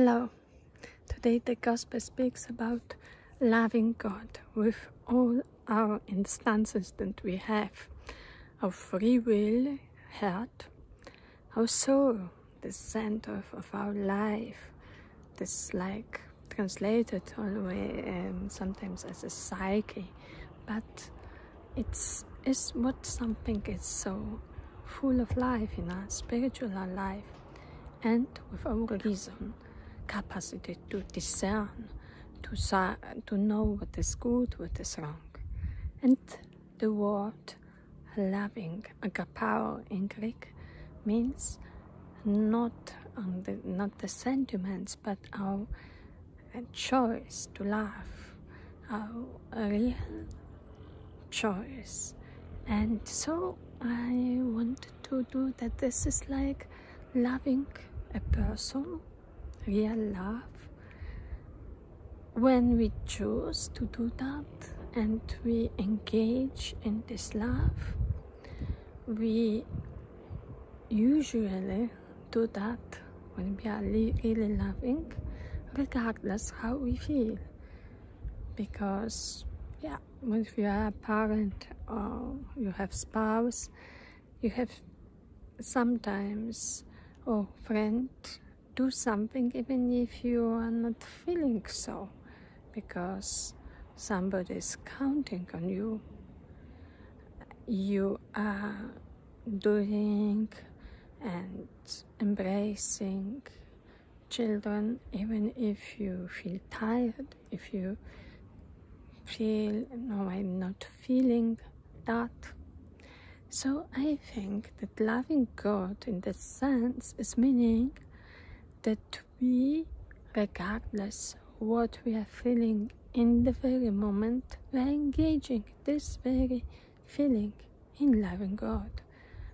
Hello, today the Gospel speaks about loving God with all our instances that we have, our free will, heart, our soul, the center of our life. This like translated all the way sometimes as a psyche, but it's what something is so full of life in our spiritual life, and with our reason, capacity to discern, to know what is good, what is wrong. And the word loving, agapao in Greek, means not the sentiments, but our choice to love, our real choice. And so I wanted to do that. This is like loving a person, real love, when we choose to do that and we engage in this love. We usually do that when we are really loving, regardless how we feel, because when you are a parent or you have spouse, you have sometimes or friend do something even if you are not feeling so, because somebody is counting on you. You are doing and embracing children even if you feel tired, if you feel, no, I'm not feeling that. So I think that loving God in that sense is meaning that we, regardless what we are feeling in the very moment, we are engaging this very feeling in loving God.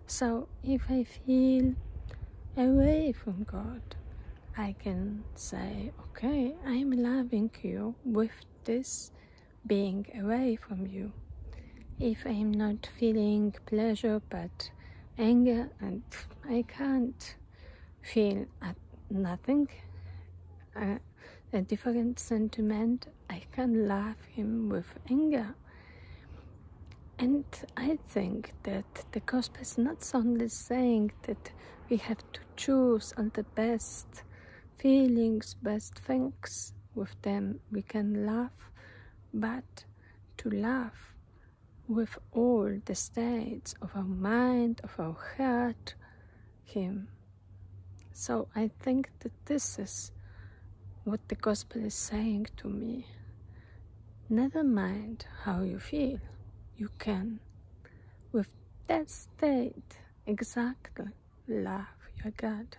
So if I feel away from God, I can say, okay, I'm loving you with this being away from you. If I'm not feeling pleasure but anger and I can't feel nothing, a different sentiment, I can love him with anger. And I think that the Gospel is not only saying that we have to choose all the best feelings, best things, with them we can love, but to love with all the states of our mind, of our heart, him. So I think that this is what the Gospel is saying to me. Never mind how you feel, you can, with that state, exactly, love your God.